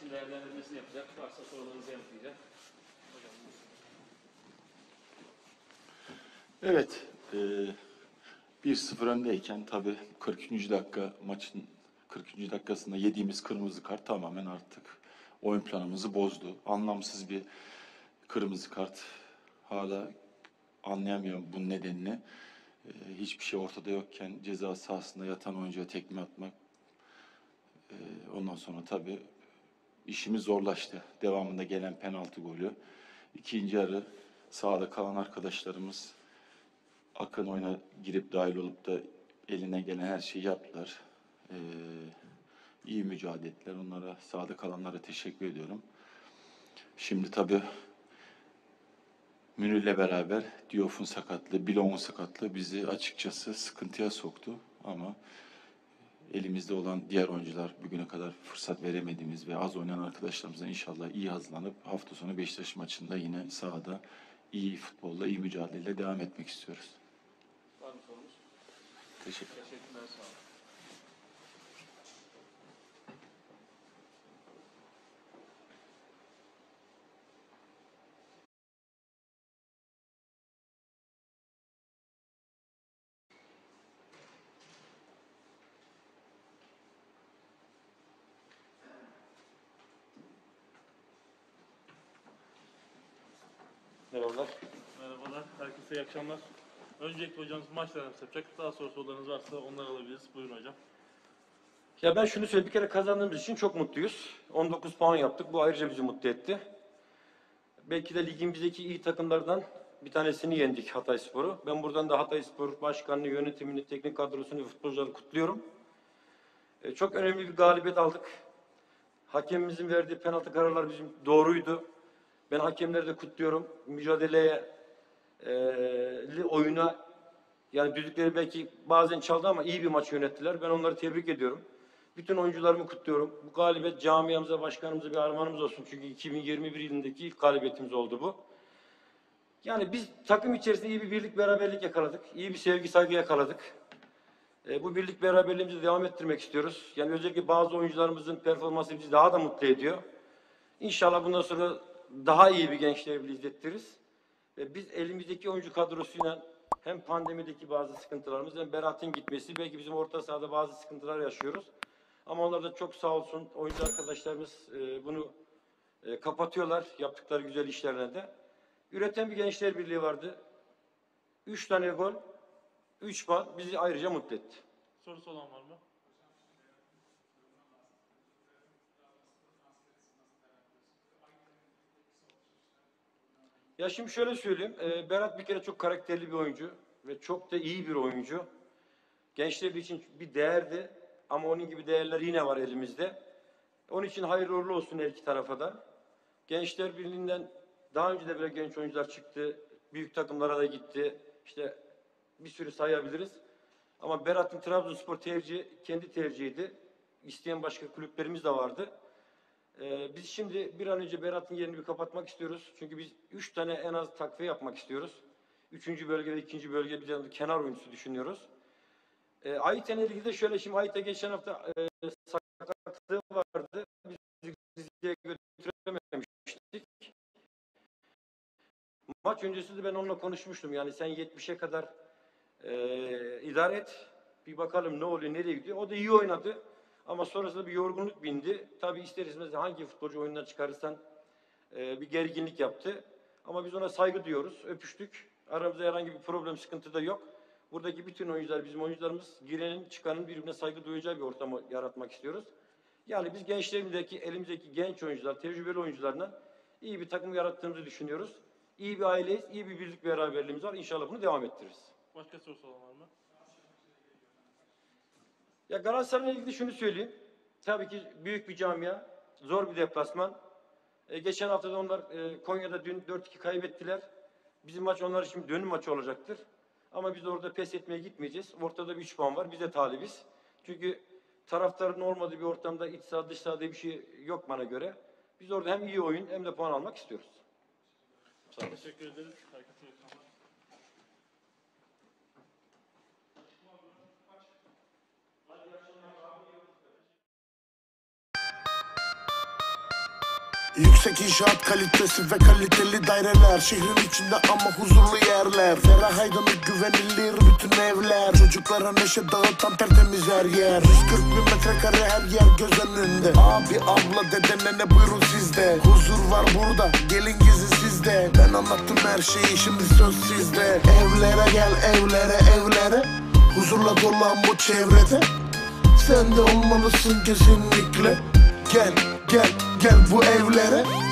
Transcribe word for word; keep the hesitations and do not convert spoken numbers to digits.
maçın değerlendirmesini yapacak. Varsa sorularınızı yanıtlayacak. Evet. E, bir sıfır öndeyken tabii kırkıncı dakika maçın kırkıncı dakikasında yediğimiz kırmızı kart tamamen artık oyun planımızı bozdu. Anlamsız bir kırmızı kart. Hala anlayamıyorum bunun nedenini. Ee, hiçbir şey ortada yokken ceza sahasında yatan oyuncuya tekme atmak. Ee, ondan sonra tabii işimiz zorlaştı. Devamında gelen penaltı golü. İkinci yarı sahada kalan arkadaşlarımız Akın oyuna girip dahil olup da eline gelen her şeyi yaptılar. Ee, iyi mücadele ettiler. Onlara, sahada kalanlara teşekkür ediyorum. Şimdi tabii Münir'le beraber Diof'un sakatlığı, Bilo'nun sakatlığı bizi açıkçası sıkıntıya soktu. Ama elimizde olan diğer oyuncular, bugüne kadar fırsat veremediğimiz ve az oynayan arkadaşlarımızdan inşallah iyi hazırlanıp hafta sonu Beşiktaş maçında yine sahada iyi futbolla, iyi mücadeleyle devam etmek istiyoruz. Var mı sorunuz? Teşekkür ederim. Teşekkürler, sağ olun. Merhabalar. Merhabalar. Herkese iyi akşamlar. Öncelikle hocamız maçlarını yapacak. Daha sonra sorularınız varsa onları alabiliriz. Buyurun hocam. Ya ben şunu söyleyeyim. Bir kere kazandığımız için çok mutluyuz. on dokuz puan yaptık. Bu ayrıca bizi mutlu etti. Belki de ligimizdeki iyi takımlardan bir tanesini yendik, Hatayspor'u. Ben buradan da Hatayspor başkanını, yönetimini, teknik kadrosunu, futbolcuları kutluyorum. E, çok önemli bir galibiyet aldık. Hakemimizin verdiği penaltı kararlar bizim doğruydu. Ben hakemleri de kutluyorum. Mücadeleye, e, oyuna, yani düdükleri belki bazen çaldı ama iyi bir maç yönettiler. Ben onları tebrik ediyorum. Bütün oyuncularımı kutluyorum. Bu galibiyet camiamıza, başkanımıza bir armağanımız olsun. Çünkü iki bin yirmi bir yılındaki ilk galibiyetimiz oldu bu. Yani biz takım içerisinde iyi bir birlik, beraberlik yakaladık. İyi bir sevgi, saygı yakaladık. E, bu birlik, beraberliğimizi devam ettirmek istiyoruz. Yani özellikle bazı oyuncularımızın performansı bizi daha da mutlu ediyor. İnşallah bundan sonra daha iyi bir Gençlerbirliği izlettiririz. Ve biz elimizdeki oyuncu kadrosuyla hem pandemideki bazı sıkıntılarımız hem Berat'ın gitmesi, belki bizim orta sahada bazı sıkıntılar yaşıyoruz. Ama onlar da çok sağ olsun oyuncu arkadaşlarımız e, bunu e, kapatıyorlar yaptıkları güzel işlerine de. Üreten bir Gençlerbirliği vardı. Üç tane gol, üç puan bizi ayrıca mutlu etti. Sorusu olan var mı? Ya şimdi şöyle söyleyeyim, e, Berat bir kere çok karakterli bir oyuncu ve çok da iyi bir oyuncu. Gençler için bir değerdi ama onun gibi değerler yine var elimizde. Onun için hayırlı uğurlu olsun her iki tarafa da. Gençler Birliği'nden daha önce de böyle genç oyuncular çıktı, büyük takımlara da gitti. İşte bir sürü sayabiliriz. Ama Berat'ın Trabzonspor tercihi kendi tercihiydi. İsteyen başka kulüplerimiz de vardı. Ee, biz şimdi bir an önce Berat'ın yerini bir kapatmak istiyoruz. Çünkü biz üç tane en az takviye yapmak istiyoruz. Üçüncü bölge ve ikinci bölge bir tane kenar oyuncusu düşünüyoruz. Ee, Ayten'le ilgili de şöyle, şimdi Ayten geçen hafta e, sakatlığı vardı. Biz diziye götürememiştik. Maç öncesinde ben onunla konuşmuştum. Yani sen yetmişe kadar e, idare et. Bir bakalım ne oluyor, nereye gidiyor. O da iyi oynadı. Ama sonrasında bir yorgunluk bindi. Tabii ister istemez hangi futbolcu oyundan çıkarırsan e, bir gerginlik yaptı. Ama biz ona saygı duyuyoruz, öpüştük. Aramızda herhangi bir problem, sıkıntı da yok. Buradaki bütün oyuncular, bizim oyuncularımız, girenin, çıkanın birbirine saygı duyacağı bir ortam yaratmak istiyoruz. Yani biz gençlerimizdeki, elimizdeki genç oyuncular, tecrübeli oyuncularla iyi bir takım yarattığımızı düşünüyoruz. İyi bir aileyiz, iyi bir birlik beraberliğimiz var. İnşallah bunu devam ettiririz. Başka sorusu olan var mı? Ya Galatasaray'la ilgili şunu söyleyeyim. Tabii ki büyük bir camia, zor bir deplasman. E, geçen hafta da onlar e, Konya'da dün dört iki kaybettiler. Bizim maç onlar için dönüm maçı olacaktır. Ama biz orada pes etmeye gitmeyeceğiz. Ortada bir üç puan var. Biz de talibiz. Çünkü taraftarın olmadığı bir ortamda iç saha dış saha diye bir şey yok bana göre. Biz orada hem iyi oyun hem de puan almak istiyoruz. Teşekkür ederiz. Yüksek inşaat kalitesi ve kaliteli daireler, şehrin içinde ama huzurlu yerler. Ferah aydınlık, güvenilir bütün evler, çocuklara neşe dağıtan tertemiz her yer. Yüz kırk bin metrekare her yer göz önünde. Abi abla dede nene buyurun sizde. Huzur var burada, gelin gizli sizde. Ben anlattım her şeyi, şimdi söz sizde. Evlere gel, evlere evlere, huzurla dolan bu çevrede. Sen de olmalısın kesinlikle. Gel, gel, gel bu evlere.